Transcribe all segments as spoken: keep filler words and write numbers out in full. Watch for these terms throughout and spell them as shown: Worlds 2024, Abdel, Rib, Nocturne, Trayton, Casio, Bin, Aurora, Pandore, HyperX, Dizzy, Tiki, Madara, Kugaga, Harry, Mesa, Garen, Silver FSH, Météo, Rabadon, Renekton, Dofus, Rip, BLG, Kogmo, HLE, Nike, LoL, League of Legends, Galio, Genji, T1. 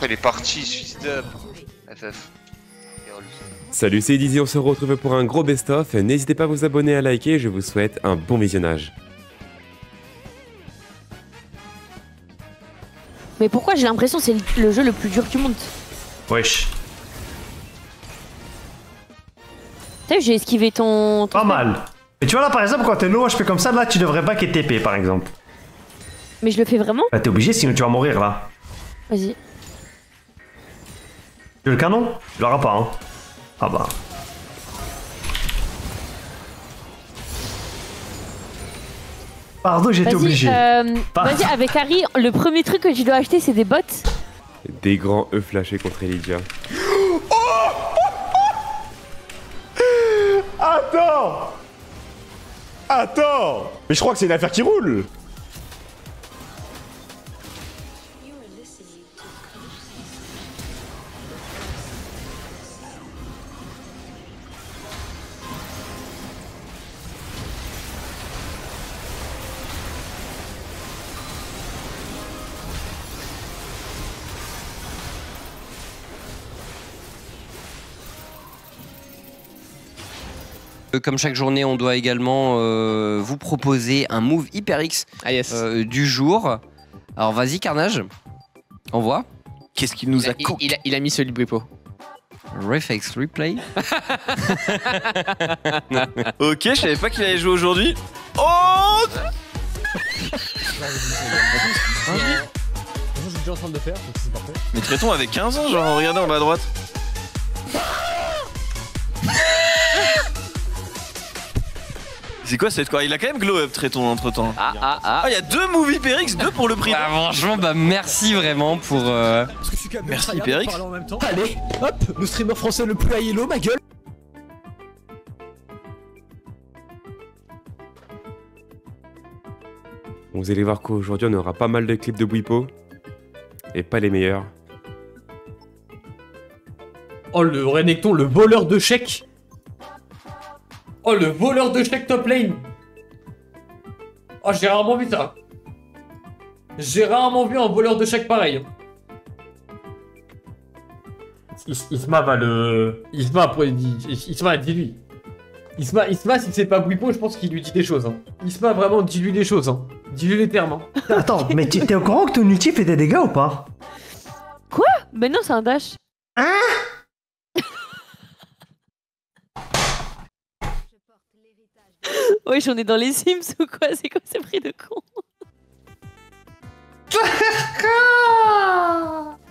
Elle est partie, fils d'up. F F. Salut, c'est Dizzy, on se retrouve pour un gros best-of. N'hésitez pas à vous abonner, à liker, je vous souhaite un bon visionnage. Mais pourquoi j'ai l'impression que c'est le jeu le plus dur du monde? Wesh. T'as vu, j'ai esquivé ton... ton pas frère. Mal. Mais tu vois là, par exemple, quand t'es low H P comme ça, là, tu devrais back et T P, par exemple. Mais je le fais vraiment? Bah t'es obligé, sinon tu vas mourir, là. Vas-y. Tu veux le canon? Tu l'auras pas, hein. Ah bah. Pardon, j'étais obligé. Euh, Vas-y, avec Harry, le premier truc que tu dois acheter, c'est des bots. Des grands E flashés contre Helydia. Oh Attends Attends Mais je crois que c'est une affaire qui roule. Comme chaque journée, on doit également euh, vous proposer un move HyperX ah yes. euh, du jour. Alors vas-y Carnage, envoie. Qu'est-ce qu'il nous a il, il, a, il a mis celui de Bwipo. Reflex replay. Ok, je savais pas qu'il allait jouer aujourd'hui. Oh en train de le faire, donc c'est parfait. Mais Trayton avait quinze ans, genre regardez en bas à droite. C'est quoi cette quoi? Il a quand même glow up Trayton entre temps. Ah ah ah. Il y a deux moves HyperX, deux pour le prix. Bah franchement, bah merci vraiment pour. Euh... Parce que je suis quand même merci HyperX. Allez, hop, le streamer français le plus high-low, ma gueule. Vous allez voir qu'aujourd'hui on aura pas mal de clips de Bwipo. Et pas les meilleurs. Oh le Renekton, le voleur de chèques. Oh le voleur de chèque top lane. Oh j'ai rarement vu ça. J'ai rarement vu un voleur de chèque pareil. Isma va le... Isma, Isma dis-lui. Isma, Isma si c'est pas Bwipo, je pense qu'il lui dit des choses. Hein. Isma vraiment dis-lui des choses. Hein. Dis-lui les termes. Hein. Attends, mais t'es au courant que ton ulti fait des dégâts ou pas? Quoi? Mais non c'est un dash. Hein? Oui, j'en ai dans les Sims ou quoi? C'est quoi ce prix de con?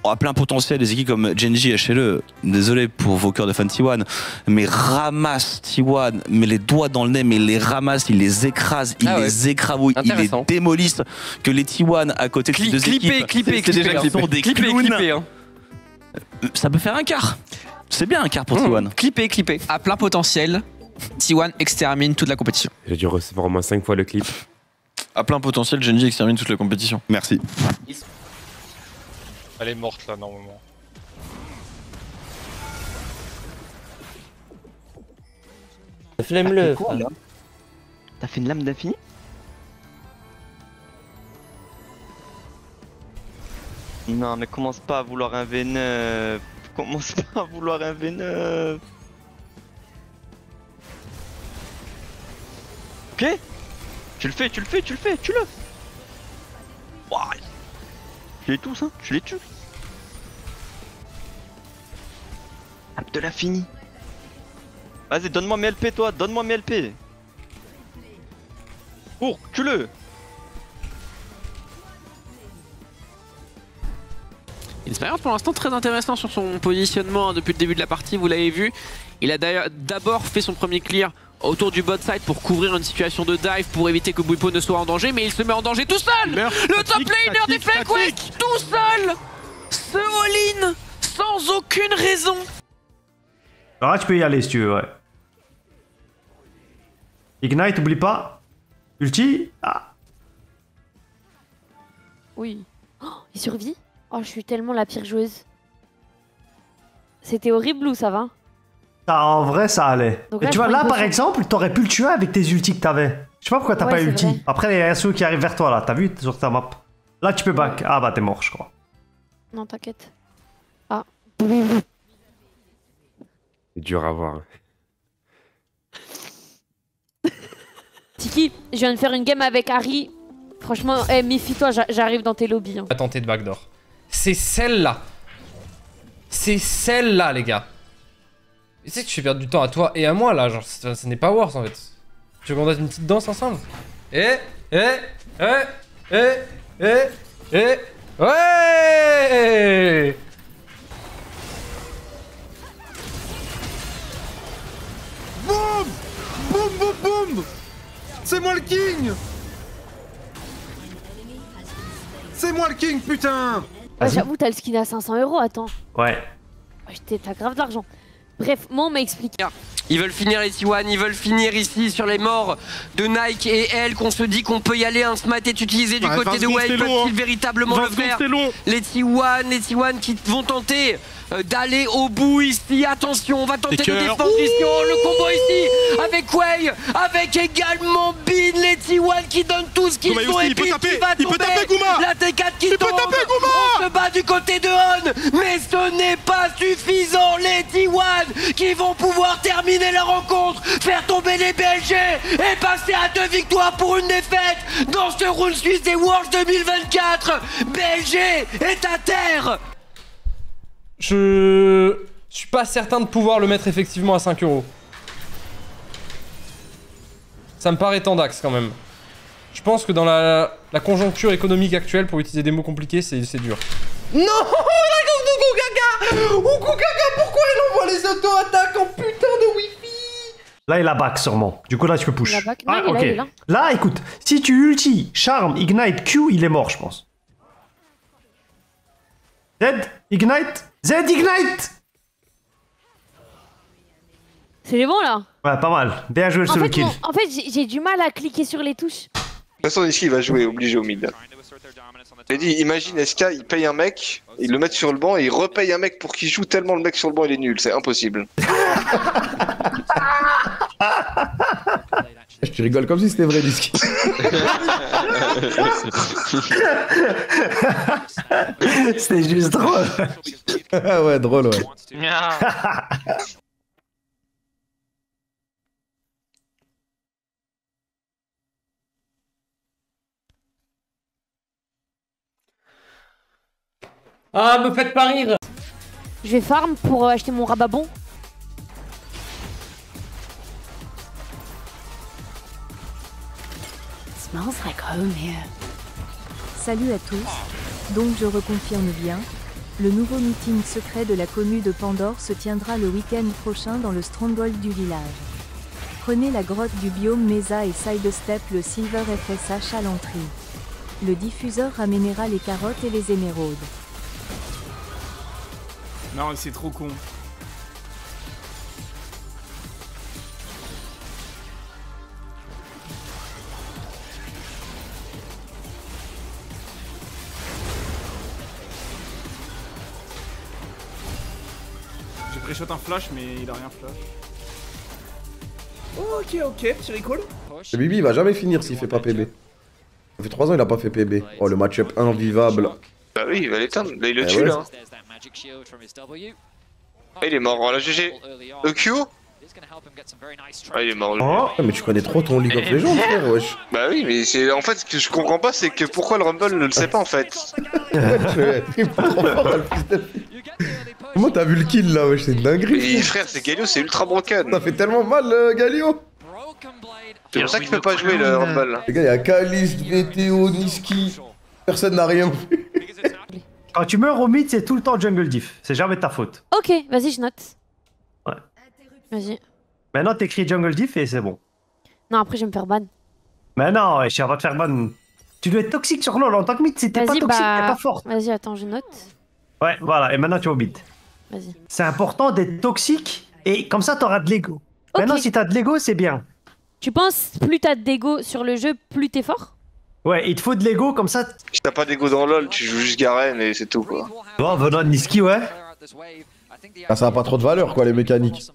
On a plein potentiel, des équipes comme Genji et H L E. Désolé pour vos cœurs de fans T un, mais ramasse T un, mais les doigts dans le nez, mais il les ramasse, il les écrase, il ah ouais. les écrabouille, il les démolisse. Que les T un à côté de ces deux clipper, équipes, clipper, clipper, déjà clipper. Sont des clipper, clipper, hein. Ça peut faire un quart. C'est bien un quart pour mmh. T un. Clipper, clipper. À plein potentiel. T un extermine toute la compétition. J'ai dû recevoir au moins cinq fois le clip. À plein potentiel, Genji extermine toute la compétition. Merci. Elle est morte là normalement. Flemme-le. T'as fait une lame d'infini? Non mais commence pas à vouloir un V neuf. Commence pas à vouloir un V neuf. Ok, tu le fais, tu le fais, tu le fais, tu le. Wouah. Je les tous, hein, je les tue. Abdel a fini. Vas-y, donne-moi mes L P, toi, donne-moi mes L P. Cours, tu le. Une expérience pour l'instant très intéressante sur son positionnement hein, depuis le début de la partie, vous l'avez vu. Il a d'ailleurs d'abord fait son premier clear autour du bot side pour couvrir une situation de dive pour éviter que Bwipo ne soit en danger, mais il se met en danger tout seul. Meurs, le top laner des Flake West tout seul se all-in sans aucune raison. Alors là tu peux y aller si tu veux, ouais. Ignite, oublie pas. Ulti. Ah. Oui. Oh, il survit. Oh, je suis tellement la pire joueuse. C'était horrible ou ça va? Ah, en vrai, ça allait. Là, mais tu vois, là, par exemple, t'aurais pu le tuer avec tes ultis que t'avais. Je sais pas pourquoi t'as ouais, pas ulti. Vrai. Après, il y a ceux qui arrivent vers toi, là. T'as vu sur ta map? Là, tu peux back. Ah, bah, t'es mort, je crois. Non, t'inquiète. C'est dur à voir. Tiki, je viens de faire une game avec Harry. Franchement, hey, méfie-toi, j'arrive dans tes lobbies. Hein. À tenter de backdoor. C'est celle-là. C'est celle-là, les gars. Tu sais que je fais perdre du temps à toi et à moi, là. Genre, ce n'est pas worse, en fait. Tu veux qu'on fasse une petite danse ensemble? Eh, eh, eh, eh, eh, eh, ouais! Boum! Boum, boum, boum! C'est moi le king! C'est moi le king, putain! Ouais, j'avoue, t'as le skin à cinq cents euros, attends. Ouais. Ouais, t'as grave de l'argent. Bref, moi on m'a expliqué. Ils veulent finir les T un, ils veulent finir ici sur les morts de Nike et elle qu'on se dit qu'on peut y aller, un smite est utilisé du ouais, côté de Wade, peut-il véritablement le faire? Les T un, les T un qui vont tenter d'aller au bout ici, attention, on va tenter de défendre ici, oh, le combo ici avec Wade, avec également Bin, les T un qui donnent tout ce qu'ils ont et puis taper, qui va tomber, la T quatre qui il tombe, peut taper, on se bat du côté de Hon, mais ce n'est pas suffisant, les T un qui vont pouvoir terminer la rencontre, faire tomber les B L G et passer à deux victoires pour une défaite dans ce round suisse des Worlds deux mille vingt-quatre. B L G est à terre. Je... Je suis pas certain de pouvoir le mettre effectivement à cinq euros. Ça me paraît tendax quand même. Je pense que dans la, la conjoncture économique actuelle, pour utiliser des mots compliqués, c'est dur. Non, la gaffe de Kugaga. Oh Kugaga, pourquoi il envoie les auto-attaques en putain de wifi? Là il a back sûrement, du coup là tu peux push. Non, ah ok, là, là écoute, si tu ulti, charme, ignite, Q, il est mort je pense. Z, ignite, Z, ignite. C'est bon là. Ouais pas mal, bien joué sur le kill. En fait j'ai du mal à cliquer sur les touches. De toute façon, Nisqy il va jouer obligé au mid. J'ai dit, imagine S K, il paye un mec, il le met sur le banc et il repaye un mec pour qu'il joue tellement le mec sur le banc il est nul, c'est impossible. Je rigole comme si c'était vrai, Diski. C'était juste drôle. Ah ouais, drôle, ouais. Ah, me faites pas rire. Je vais farm pour acheter mon Rabadon. Smells like home here. Salut à tous. Donc je reconfirme bien, le nouveau meeting secret de la commune de Pandore se tiendra le week-end prochain dans le stronghold du village. Prenez la grotte du biome Mesa et sidestep le Silver F S H à l'entrée. Le diffuseur ramènera les carottes et les émeraudes. Non, c'est trop con. J'ai pré-shot un flash, mais il a rien flash. Oh, ok, ok, petit recall. Le Bibi, il va jamais finir s'il fait pas P B. Ça fait trois ans, il a pas fait P B. Oh, le match-up invivable. Bah oui, il va l'éteindre. Là, il le eh tue, ouais. Là. Ah, il est mort, voilà, G G. Le Q. Ah, il est mort. Oh, ah, mais tu connais trop ton League of Legends, frère, wesh. Bah oui, mais c'est en fait, ce que je comprends pas, c'est que pourquoi le Rumble ne le sait pas, en fait. Comment t'as vu le kill, là, wesh, c'est une dinguerie. Mais frère, c'est Galio, c'est ultra broken. Ça fait tellement mal, euh, Galio. C'est pour ça qu'il peut pas jouer, le Rumble. Les gars, il y a Kalist, Météo, Nisqy. Personne n'a rien vu. Quand tu meurs au mid, c'est tout le temps jungle diff. C'est jamais de ta faute. Ok, vas-y, je note. Ouais. Vas-y. Maintenant, t'écris jungle diff et c'est bon. Non, après, je vais me faire ban. Mais non, je vais te faire ban. Tu dois être toxique sur LoL. En tant que mid, si t'es pas toxique, bah... t'es pas forte. Vas-y, attends, je note. Ouais, voilà, et maintenant, tu es au mid. Vas-y. C'est important d'être toxique et comme ça, t'auras de l'ego. Okay. Maintenant, si t'as de l'ego, c'est bien. Tu penses, plus t'as de l'ego sur le jeu, plus t'es fort? Ouais, il te faut de l'ego comme ça. Si t'as pas d'ego dans LoL, tu joues juste Garen et c'est tout quoi. Bon, venant de Nisqy, ouais. Là, ça n'a pas trop de valeur quoi les mécaniques.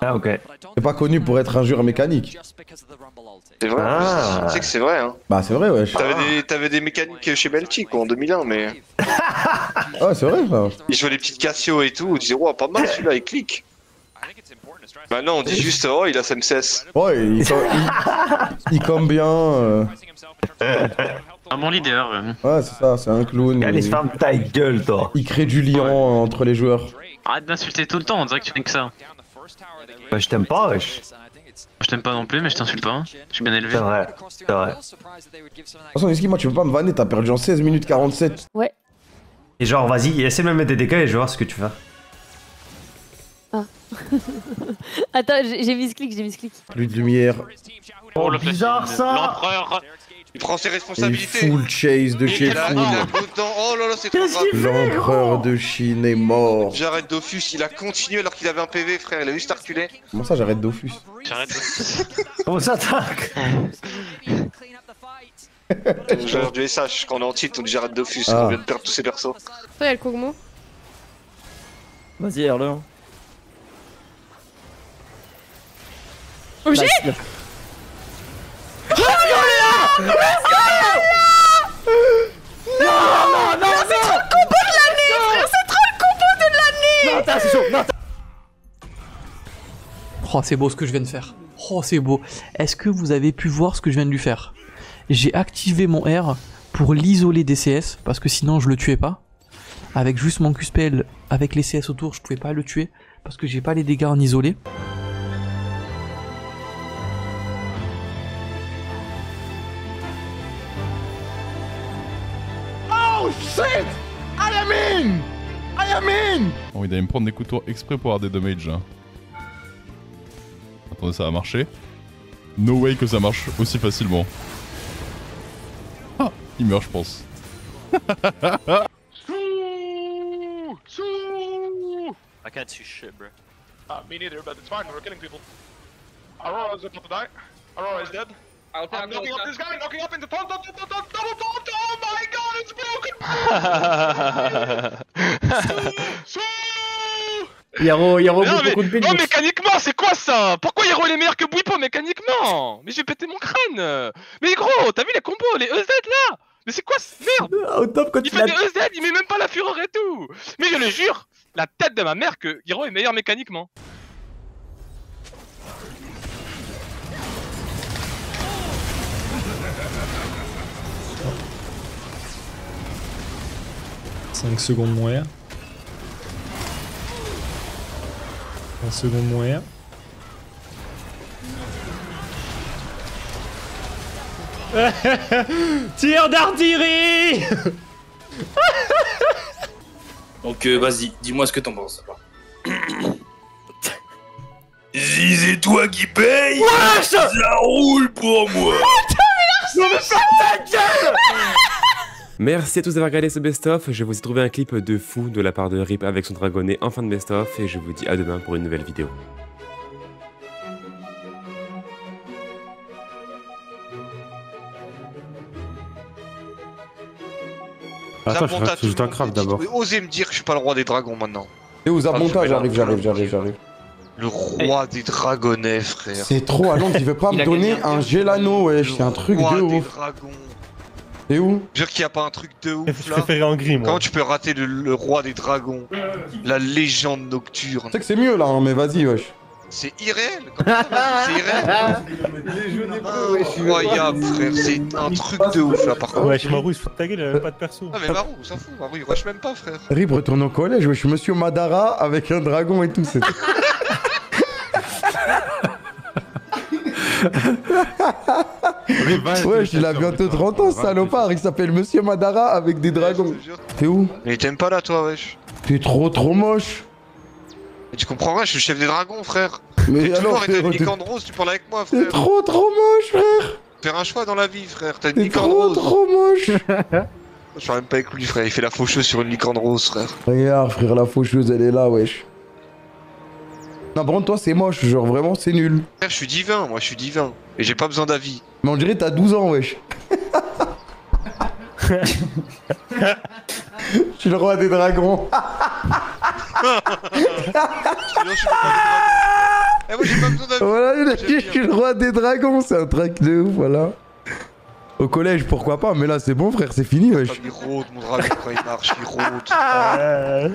Ah ok. C'est pas connu pour être injure mécanique. C'est vrai, ah. Je sais que c'est vrai hein. Bah c'est vrai ouais. T'avais ah. des, t'avais des mécaniques chez B L G quoi en deux mille un mais... ouais c'est vrai ça. Ils jouaient les petites Casio et tout, on disait ouah pas mal celui-là il clique. Bah non on dit juste oh il a sa M C S. Ouais il, il, il combe bien euh... un bon leader. Ouais c'est ça, c'est un clown. Allez ferme ta gueule toi. Il crée du lien ouais. entre les joueurs. Arrête d'insulter tout le temps, on dirait que tu n'es que ça. Bah je t'aime pas wesh. Je t'aime pas non plus mais je t'insulte pas, hein. Je suis bien élevé. C'est vrai, c'est vrai. De toute façon Nisqy moi tu peux pas me vanner, t'as perdu en seize minutes quarante-sept. Ouais. Et genre vas-y essaie de me mettre des dégâts et je vais voir ce que tu fais. Ah. Attends j'ai mis ce clic, j'ai mis ce clic. Plus de lumière. Oh le bizarre ça. L'empereur. Il prend ses responsabilités. Et full chase de chez Full. Oh là là, c'est trop grave. L'empereur de Chine est mort. J'arrête Dofus, il a continué alors qu'il avait un P V, frère. Il a juste reculé. Comment ça, j'arrête Dofus? J'arrête Dofus. On s'attaque. Genre du S H, quand on est en titre, on dit j'arrête Dofus. Ah. On vient de perdre tous ses persos. Toi, y'a le Kogmo. Vas-y, R deux. Objet. Oh là non, non, non, non, c'est trop le combo de l'année, c'est trop le combo de l'année. Non, t'as, c'est chaud, non, t'as... Oh, c'est beau ce que je viens de faire. Oh, c'est beau. Est-ce que vous avez pu voir ce que je viens de lui faire? J'ai activé mon R pour l'isoler des C S, parce que sinon je le tuais pas. Avec juste mon Q S P L, avec les C S autour, je pouvais pas le tuer, parce que j'ai pas les dégâts en isolé. Shit! I am in! I am in! Bon, il allait me prendre des couteaux exprès pour avoir des damages. Hein. Attendez, ça va marcher. No way que ça marche aussi facilement. Ah, il meurt, je pense. I can't see shit, bro. Uh, me neither, but it's fine. We're killing people. Aurora is about to die. Aurora is dead. I'm knocking up this guy, knocking up into top, top, top, top, top, top, top, oh my god, it's broken! So, so... Hiro, Hiro mais non, mais... beaucoup de build. Non, mécaniquement, c'est quoi ça? Pourquoi Hiro est meilleur que Bwipo mécaniquement? Mais j'ai pété mon crâne! Mais gros, t'as vu les combos, les E Z là? Mais c'est quoi ce merde? Au top quand il fait des E Z, il met même pas la fureur et tout! Mais je le jure, la tête de ma mère que Hiro est meilleur mécaniquement. cinq secondes moins R. un seconde moins R. Tir d'artillerie. Donc euh, vas-y, dis-moi ce que t'en penses. Si c'est toi qui paye, wesh, ça roule pour moi. Non mais ferme ta gueule. Merci à tous d'avoir regardé ce best-of, je vous ai trouvé un clip de fou de la part de Rip avec son dragonnet en fin de best-of et je vous dis à demain pour une nouvelle vidéo. Attends, je dois craft d'abord. Vous pouvez oser me dire que je suis pas le roi des dragons maintenant. C'est où Zabonta? J'arrive, j'arrive, j'arrive, j'arrive. Le roi des dragonnets, frère. C'est trop allant, il veut pas me donner un gelano, wesh, c'est un truc de ouf. C'est où? Jure qu'il n'y a pas un truc de ouf là. Je préférais en gris moi. Comment tu peux rater le, le roi des dragons? La légende nocturne. Tu sais que c'est mieux là, hein, mais vas-y wesh. C'est irréel. C'est irréel. Incroyable frère, c'est un truc de ouf là par contre. Ouais, Marou il se fout de ta gueule, il a même pas de perso. Ah mais Marou, on s'en fout, Marou il rush même pas frère. Rib retourne au collège, wesh, monsieur Madara avec un dragon et tout, c'est... Ouais, il a bientôt trente ans, salopard. Il s'appelle Monsieur Madara avec des dragons. T'es où? Mais t'aimes pas là, toi, wesh. T'es trop trop moche. Mais tu comprends rien, je suis le chef des dragons, frère. Mais alors, t'as une licorne rose, tu parles avec moi, frère. T'es trop trop moche, frère. Faire un choix dans la vie, frère. T'as une licorne rose. T'es trop trop moche. Je parle même pas avec lui, frère. Il fait la faucheuse sur une licorne rose, frère. Regarde, frère, la faucheuse, elle est là, wesh. Non, par contre, toi, c'est moche, genre vraiment, c'est nul. Frère, je suis divin, moi, je suis divin. Et j'ai pas besoin d'avis. Mais on dirait t'as douze ans, wesh. Je suis le roi des dragons. Eh moi j'ai pas besoin d'avis. Voilà, il a dit je suis le roi des dragons, c'est un track de ouf, voilà. Au collège, pourquoi pas, mais là c'est bon frère, c'est fini wesh. Il rôde, mon dragon quand il marche, il rôde.